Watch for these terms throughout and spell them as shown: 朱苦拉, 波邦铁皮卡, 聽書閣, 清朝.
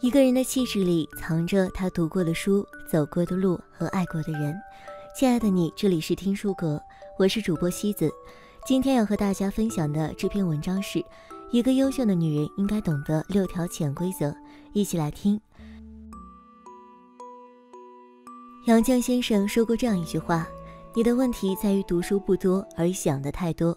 一个人的气质里藏着他读过的书、走过的路和爱过的人。亲爱的你，这里是听书阁，我是主播西子。今天要和大家分享的这篇文章是一个优秀的女人应该懂得6条潜规则，一起来听。杨绛先生说过这样一句话：你的问题在于读书不多，而想的太多。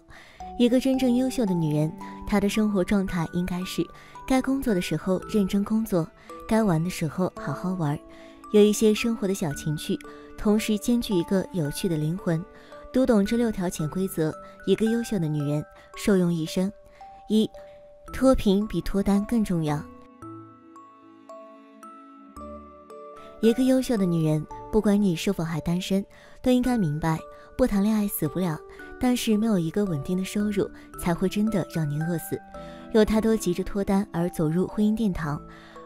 一个真正优秀的女人，她的生活状态应该是该工作的时候认真工作，该玩的时候好好玩，有一些生活的小情趣，同时兼具一个有趣的灵魂。读懂这6条潜规则，一个优秀的女人受用一生。1，脱贫比脱单更重要。一个优秀的女人，不管你是否还单身，都应该明白，不谈恋爱死不了，但是没有一个稳定的收入才会真的让您饿死。有太多急着脱单而走入婚姻殿堂，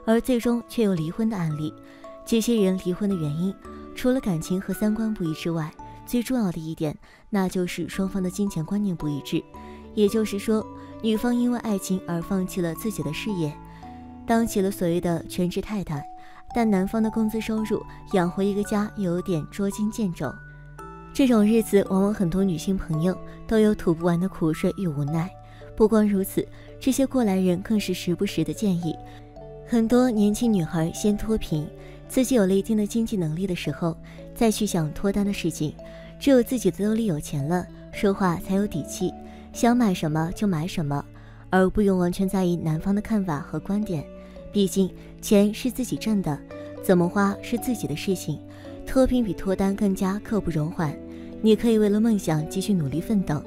而最终却有离婚的案例。这些人离婚的原因，除了感情和三观不一之外，最重要的一点，那就是双方的金钱观念不一致。也就是说，女方因为爱情而放弃了自己的事业，当起了所谓的全职太太，但男方的工资收入养活一个家有点捉襟见肘。这种日子往往很多女性朋友都有吐不完的苦水与无奈。不光如此，这些过来人更是时不时的建议很多年轻女孩先脱贫，自己有了一定的经济能力的时候再去想脱单的事情。只有自己的兜里有钱了，说话才有底气，想买什么就买什么，而不用完全在意男方的看法和观点。毕竟钱是自己挣的，怎么花是自己的事情。脱贫比脱单更加刻不容缓。你可以为了梦想继续努力奋斗，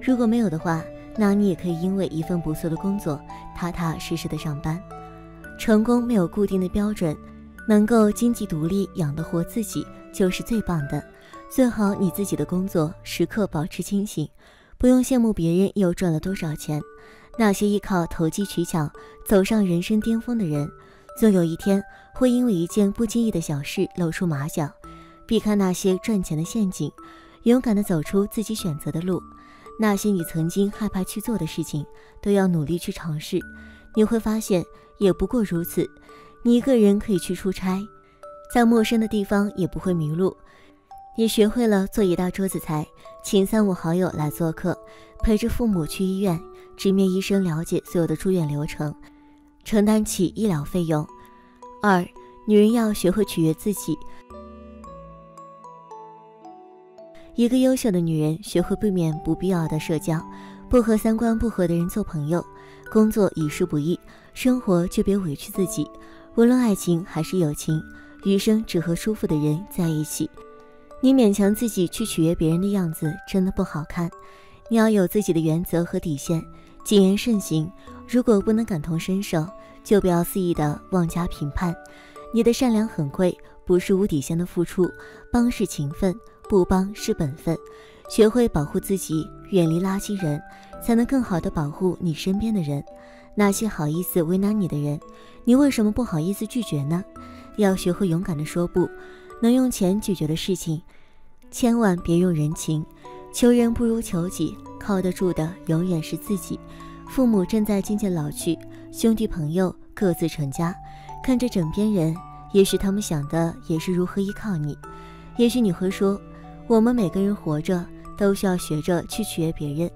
如果没有的话，那你也可以因为一份不错的工作踏踏实实的上班。成功没有固定的标准，能够经济独立养得活自己就是最棒的。最好你自己的工作时刻保持清醒，不用羡慕别人又赚了多少钱。那些依靠投机取巧走上人生巅峰的人，总有一天会因为一件不经意的小事露出马脚。避开那些赚钱的陷阱，勇敢地走出自己选择的路。那些你曾经害怕去做的事情，都要努力去尝试。你会发现，也不过如此。你一个人可以去出差，在陌生的地方也不会迷路。你学会了做一大桌子菜，请3、5好友来做客，陪着父母去医院，直面医生，了解所有的住院流程，承担起医疗费用。2，女人要学会取悦自己。一个优秀的女人学会避免不必要的社交，不和三观不合的人做朋友。工作已是不易，生活却别委屈自己。无论爱情还是友情，余生只和舒服的人在一起。你勉强自己去取悦别人的样子真的不好看。你要有自己的原则和底线，谨言慎行。如果不能感同身受，就不要肆意的妄加评判。你的善良很贵，不是无底线的付出，帮是情分，不帮是本分。学会保护自己，远离垃圾人，才能更好的保护你身边的人。那些好意思为难你的人，你为什么不好意思拒绝呢？要学会勇敢的说不。能用钱解决的事情，千万别用人情。求人不如求己，靠得住的永远是自己。父母正在渐渐老去，兄弟朋友各自成家，看着枕边人，也许他们想的也是如何依靠你。也许你会说，我们每个人活着都需要学着去取悦别人，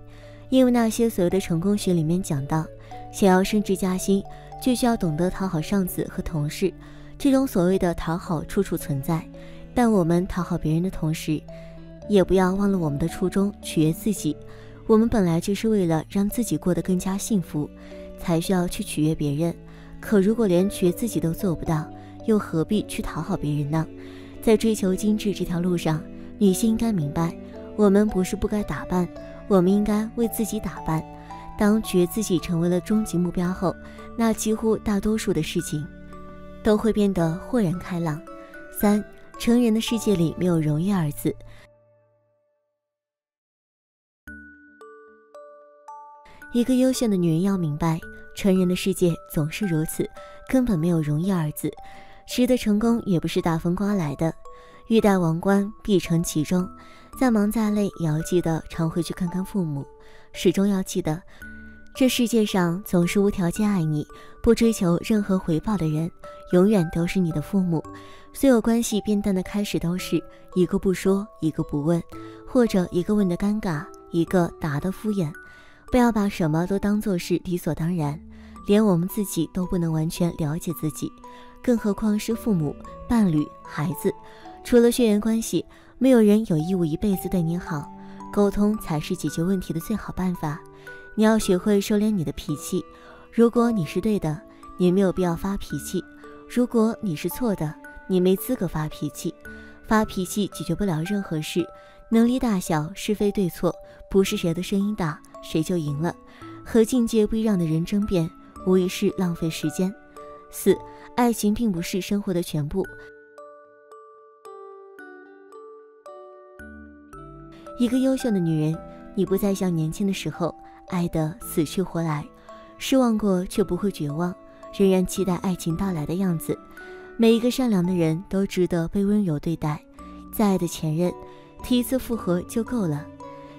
因为那些所谓的成功学里面讲到，想要升职加薪，就需要懂得讨好上司和同事。这种所谓的讨好处处存在，但我们讨好别人的同时，也不要忘了我们的初衷，取悦自己。我们本来就是为了让自己过得更加幸福，才需要去取悦别人。可如果连取悦自己都做不到，又何必去讨好别人呢？在追求精致这条路上，女性应该明白，我们不是不该打扮，我们应该为自己打扮。当取悦自己成为了终极目标后，那几乎大多数的事情都会变得豁然开朗。3，成人的世界里没有容易二字。一个优秀的女人要明白，成人的世界总是如此，根本没有容易二字。谁的成功也不是大风刮来的，欲戴王冠必承其重。再忙再累，也要记得常回去看看父母。始终要记得，这世界上总是无条件爱你，不追求任何回报的人，永远都是你的父母。所有关系变淡的开始，都是一个不说，一个不问，或者一个问的尴尬，一个答的敷衍。不要把什么都当作是理所当然，连我们自己都不能完全了解自己，更何况是父母、伴侣、孩子。除了血缘关系，没有人有义务一辈子对你好。沟通才是解决问题的最好办法。你要学会收敛你的脾气。如果你是对的，你没有必要发脾气；如果你是错的，你没资格发脾气。发脾气解决不了任何事，能力大小、是非对错，不是谁的声音大，谁就赢了。和境界不一样的人争辩，无疑是浪费时间。4. 爱情并不是生活的全部。一个优秀的女人，你不再像年轻的时候爱得死去活来。失望过却不会绝望，仍然期待爱情到来的样子。每一个善良的人都值得被温柔对待。再爱的前任，提一次复合就够了。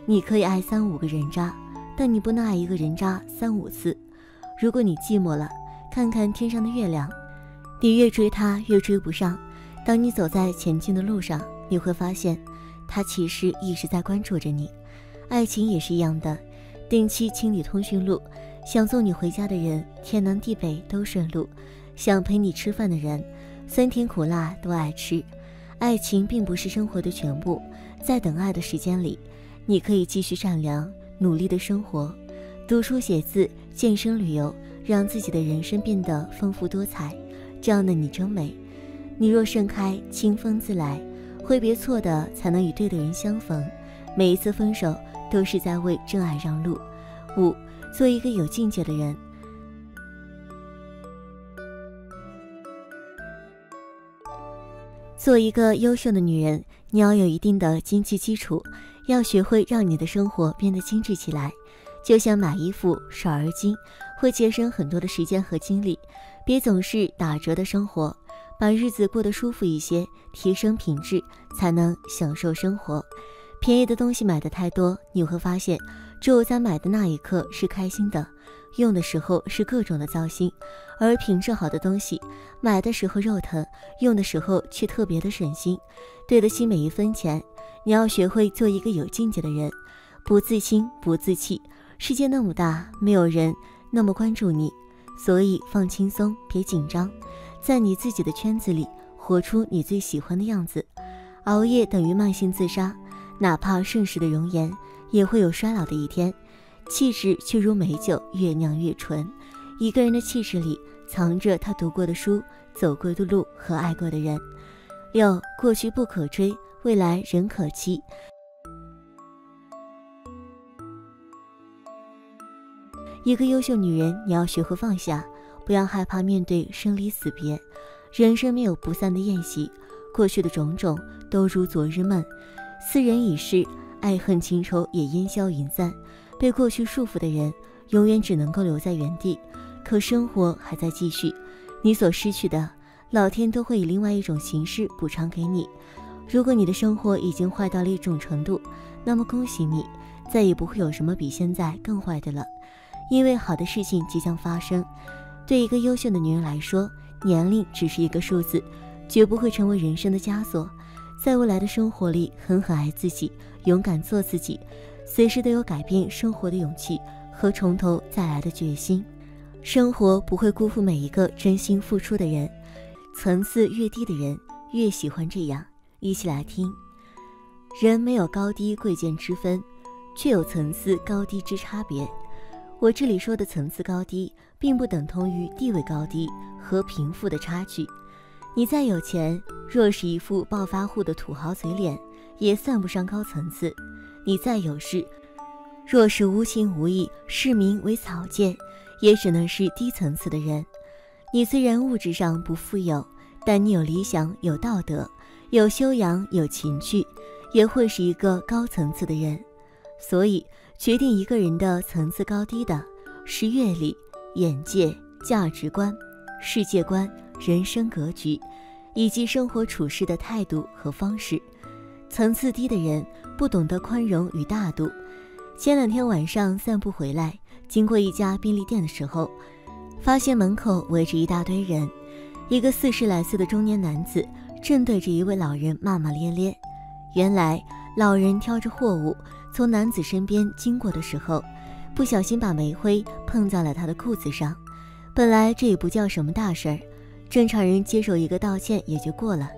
你可以爱3-5个人渣，但你不能爱一个人渣3-5次。如果你寂寞了，看看天上的月亮，你越追他越追不上。当你走在前进的路上，你会发现他其实一直在关注着你。爱情也是一样的，定期清理通讯录。想送你回家的人，天南地北都顺路；想陪你吃饭的人，酸甜苦辣都爱吃。爱情并不是生活的全部，在等爱的时间里，你可以继续善良，努力的生活，读书写字、健身旅游，让自己的人生变得丰富多彩。这样的你真美。你若盛开，清风自来。挥别错的，才能与对的人相逢。每一次分手，都是在为真爱让路。5. 做一个有境界的人。做一个优秀的女人，你要有一定的经济基础，要学会让你的生活变得精致起来。就像买衣服、少儿巾，会节省很多的时间和精力。别总是打折的生活，把日子过得舒服一些，提升品质，才能享受生活。便宜的东西买的太多，你会发现只有在买的那一刻是开心的，用的时候是各种的糟心；而品质好的东西，买的时候肉疼，用的时候却特别的省心，对得起每一分钱。你要学会做一个有境界的人，不自轻不自弃。世界那么大，没有人那么关注你，所以放轻松，别紧张，在你自己的圈子里活出你最喜欢的样子。熬夜等于慢性自杀，哪怕盛世的容颜也会有衰老的一天，气质却如美酒，越酿越醇。一个人的气质里藏着他读过的书、走过的路和爱过的人。6. 过去不可追，未来仍可期。一个优秀女人，你要学会放下，不要害怕面对生离死别。人生没有不散的宴席，过去的种种都如昨日梦。斯人已逝，爱恨情仇也烟消云散。被过去束缚的人，永远只能够留在原地。可生活还在继续，你所失去的，老天都会以另外一种形式补偿给你。如果你的生活已经坏到了一种程度，那么恭喜你，再也不会有什么比现在更坏的了，因为好的事情即将发生。对一个优秀的女人来说，年龄只是一个数字，绝不会成为人生的枷锁。在未来的生活里，狠狠爱自己，勇敢做自己，随时都有改变生活的勇气和从头再来的决心。生活不会辜负每一个真心付出的人，层次越低的人越喜欢这样。一起来听。人没有高低贵贱之分，却有层次高低之差别。我这里说的层次高低，并不等同于地位高低和贫富的差距。你再有钱，若是一副暴发户的土豪嘴脸，也算不上高层次；你再有势，若是无情无义，视民为草芥，也只能是低层次的人。你虽然物质上不富有，但你有理想、有道德、有修养、有情趣，也会是一个高层次的人。所以，决定一个人的层次高低的，是阅历、眼界、价值观、世界观、人生格局，以及生活处事的态度和方式。层次低的人不懂得宽容与大度。前2天晚上散步回来，经过一家便利店的时候，发现门口围着一大堆人，一个40来岁的中年男子正对着一位老人骂骂咧咧。原来老人挑着货物从男子身边经过的时候，不小心把煤灰碰在了他的裤子上。本来这也不叫什么大事儿，正常人接受一个道歉也就过了。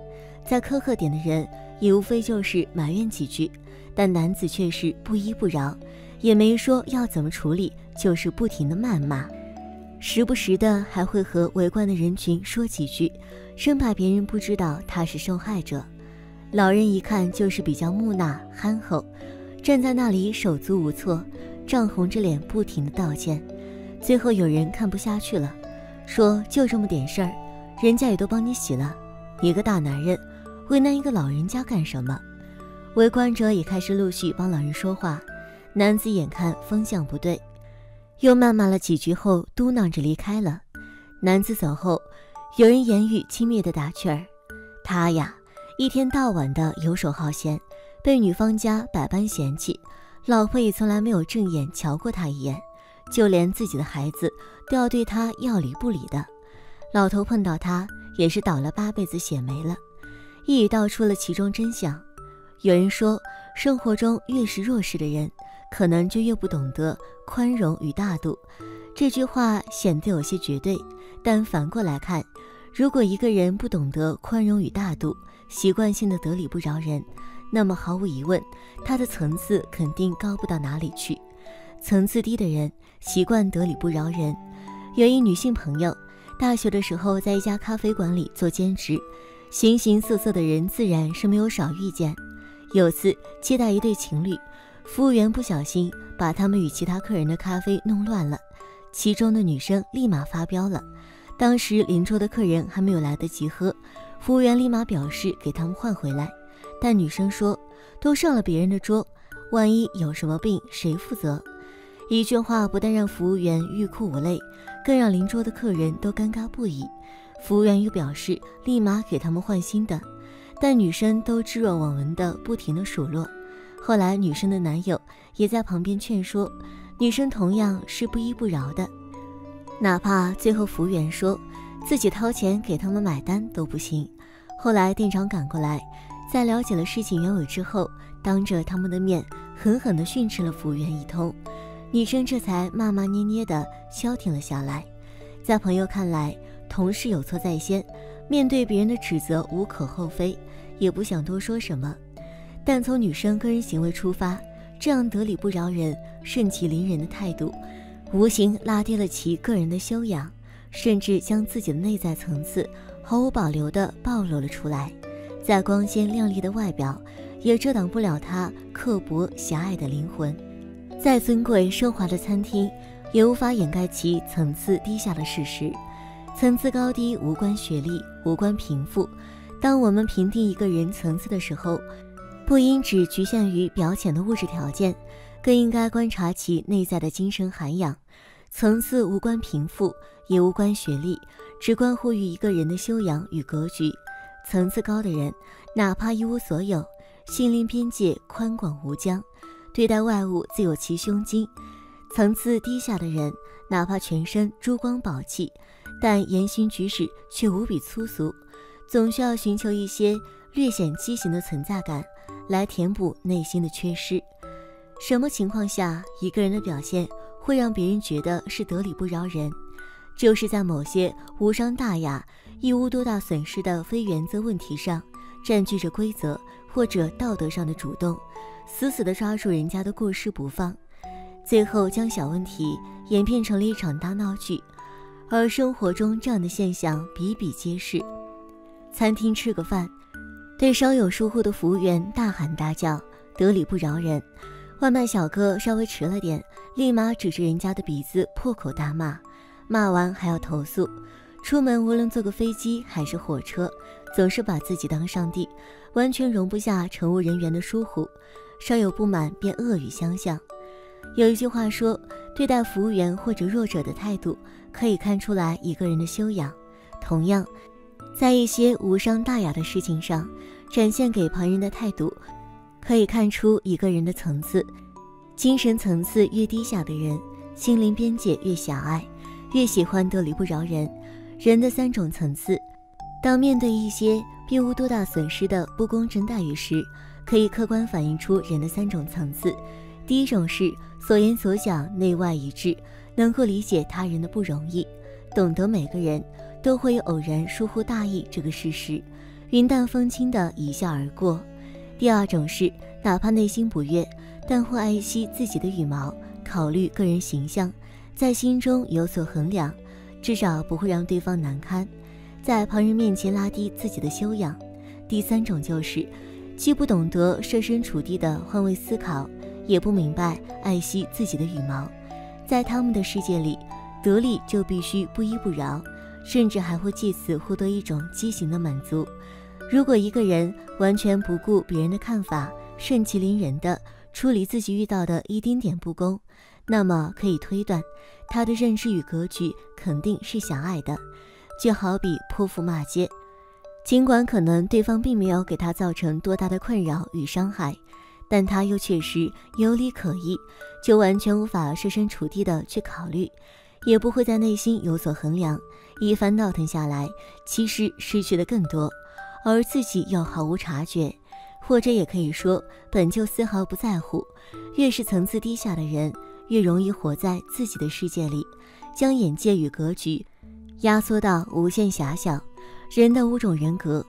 再苛刻点的人也无非就是埋怨几句，但男子却是不依不饶，也没说要怎么处理，就是不停的谩骂，时不时的还会和围观的人群说几句，生怕别人不知道他是受害者。老人一看就是比较木讷憨厚，站在那里手足无措，涨红着脸不停的道歉。最后有人看不下去了，说就这么点事儿，人家也都帮你洗了，你个大男人为难一个老人家干什么？围观者也开始陆续帮老人说话。男子眼看风向不对，又谩骂了几句后嘟囔着离开了。男子走后，有人言语轻蔑地打趣儿：“他呀，一天到晚的游手好闲，被女方家百般嫌弃，老婆也从来没有正眼瞧过他一眼，就连自己的孩子都要对他要理不理的。老头碰到他也是倒了8辈子血霉了。”一语道出了其中真相。有人说，生活中越是弱势的人，可能就越不懂得宽容与大度。这句话显得有些绝对，但反过来看，如果一个人不懂得宽容与大度，习惯性的得理不饶人，那么毫无疑问，他的层次肯定高不到哪里去。层次低的人习惯得理不饶人。有一女性朋友，大学的时候在一家咖啡馆里做兼职，形形色色的人自然是没有少遇见。有次接待一对情侣，服务员不小心把他们与其他客人的咖啡弄乱了，其中的女生立马发飙了。当时邻桌的客人还没有来得及喝，服务员立马表示给他们换回来，但女生说都上了别人的桌，万一有什么病谁负责？一句话不但让服务员欲哭无泪，更让邻桌的客人都尴尬不已。服务员又表示立马给他们换新的，但女生都置若罔闻的不停的数落。后来女生的男友也在旁边劝说，女生同样是不依不饶的，哪怕最后服务员说自己掏钱给他们买单都不行。后来店长赶过来，在了解了事情原委之后，当着他们的面狠狠地训斥了服务员一通，女生这才骂骂咧咧地消停了下来。在朋友看来，同事有错在先，面对别人的指责无可厚非，也不想多说什么。但从女生个人行为出发，这样得理不饶人、盛气凌人的态度，无形拉低了其个人的修养，甚至将自己的内在层次毫无保留地暴露了出来。在光鲜亮丽的外表，也遮挡不了她刻薄狭隘的灵魂。再尊贵奢华的餐厅，也无法掩盖其层次低下的事实。层次高低无关学历，无关贫富。当我们评定一个人层次的时候，不应只局限于表浅的物质条件，更应该观察其内在的精神涵养。层次无关贫富，也无关学历，只关乎于一个人的修养与格局。层次高的人，哪怕一无所有，心灵边界宽广无疆，对待外物自有其胸襟。层次低下的人，哪怕全身珠光宝气，但言行举止却无比粗俗，总需要寻求一些略显畸形的存在感，来填补内心的缺失。什么情况下一个人的表现会让别人觉得是得理不饶人？就是在某些无伤大雅、一无多大损失的非原则问题上，占据着规则或者道德上的主动，死死地抓住人家的过失不放，最后将小问题演变成了一场大闹剧。而生活中这样的现象比比皆是。餐厅吃个饭，对稍有疏忽的服务员大喊大叫，得理不饶人；外卖小哥稍微迟了点，立马指着人家的鼻子破口大骂，骂完还要投诉。出门无论坐个飞机还是火车，总是把自己当上帝，完全容不下乘务人员的疏忽，稍有不满便恶语相向。有一句话说，对待服务员或者弱者的态度，可以看出来一个人的修养。同样，在一些无伤大雅的事情上，展现给旁人的态度，可以看出一个人的层次。精神层次越低下的人，心灵边界越狭隘，越喜欢得理不饶人。人的三种层次，当面对一些并无多大损失的不公正待遇时，可以客观反映出人的三种层次。第一种是所言所讲内外一致，能够理解他人的不容易，懂得每个人都会有偶然疏忽大意这个事实，云淡风轻的一笑而过。第二种是哪怕内心不悦，但会爱惜自己的羽毛，考虑个人形象，在心中有所衡量，至少不会让对方难堪，在旁人面前拉低自己的修养。第三种就是既不懂得设身处地的换位思考，也不明白爱惜自己的羽毛，在他们的世界里，得理就必须不依不饶，甚至还会借此获得一种畸形的满足。如果一个人完全不顾别人的看法，盛气凌人的处理自己遇到的一丁点不公，那么可以推断他的认知与格局肯定是狭隘的，就好比泼妇骂街，尽管可能对方并没有给他造成多大的困扰与伤害，但他又确实有理可依，就完全无法设身处地的去考虑，也不会在内心有所衡量，一番闹腾下来，其实失去的更多，而自己又毫无察觉，或者也可以说本就丝毫不在乎。越是层次低下的人，越容易活在自己的世界里，将眼界与格局压缩到无限狭小。人的五种人格，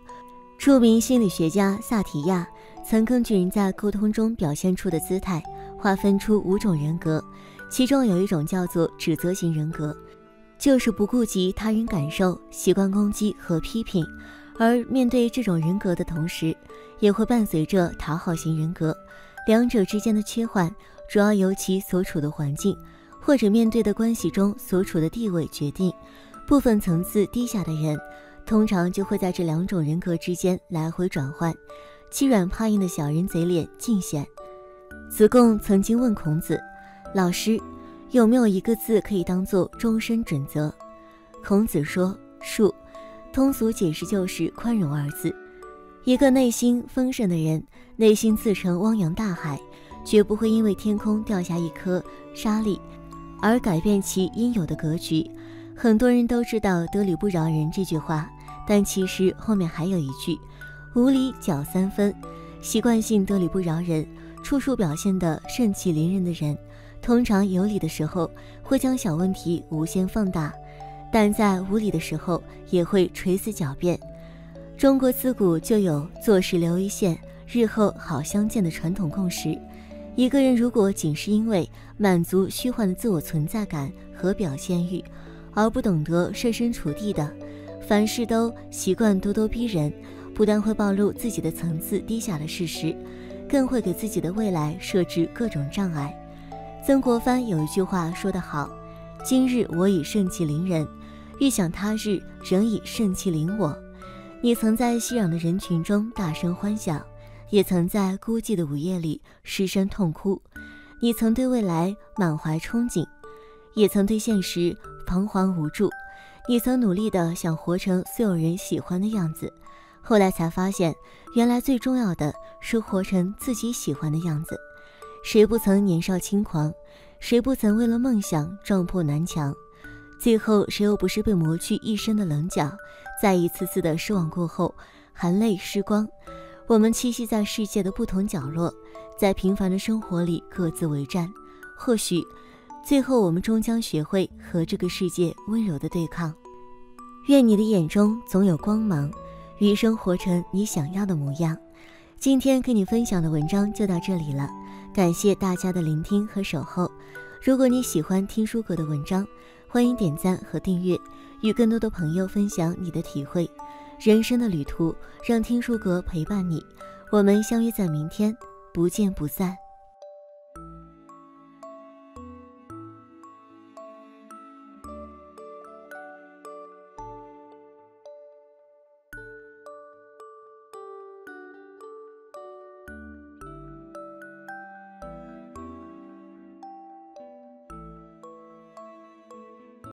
著名心理学家萨提亚曾根据人在沟通中表现出的姿态，划分出五种人格，其中有一种叫做指责型人格，就是不顾及他人感受，习惯攻击和批评。而面对这种人格的同时，也会伴随着讨好型人格，两者之间的切换主要由其所处的环境或者面对的关系中所处的地位决定。部分层次低下的人通常就会在这两种人格之间来回转换，欺软怕硬的小人嘴脸尽显。子贡曾经问孔子：“老师，有没有一个字可以当作终身准则？”孔子说：“恕。”通俗解释就是宽容二字。一个内心丰盛的人，内心自成汪洋大海，绝不会因为天空掉下一颗沙粒而改变其应有的格局。很多人都知道得理不饶人这句话，但其实后面还有一句无理搅三分。习惯性得理不饶人，处处表现得盛气凌人的人，通常有理的时候会将小问题无限放大，但在无理的时候也会垂死狡辩。中国自古就有做事留一线，日后好相见的传统共识。一个人如果仅是因为满足虚幻的自我存在感和表现欲，而不懂得设身处地的，凡事都习惯咄咄逼人，不但会暴露自己的层次低下的事实，更会给自己的未来设置各种障碍。曾国藩有一句话说得好：“今日我已盛气凌人，预想他日仍以盛气凌我。”你曾在熙攘的人群中大声欢笑，也曾在孤寂的午夜里失声痛哭。你曾对未来满怀憧憬，也曾对现实彷徨无助。你曾努力地想活成所有人喜欢的样子，后来才发现，原来最重要的是活成自己喜欢的样子。谁不曾年少轻狂？谁不曾为了梦想撞破南墙？最后谁又不是被磨去一身的棱角，在一次次的失望过后，含泪失光。我们栖息在世界的不同角落，在平凡的生活里各自为战。或许最后我们终将学会和这个世界温柔的对抗。愿你的眼中总有光芒，余生活成你想要的模样。今天跟你分享的文章就到这里了，感谢大家的聆听和守候。如果你喜欢听书阁的文章，欢迎点赞和订阅，与更多的朋友分享你的体会。人生的旅途，让听书阁陪伴你。我们相约在明天，不见不散。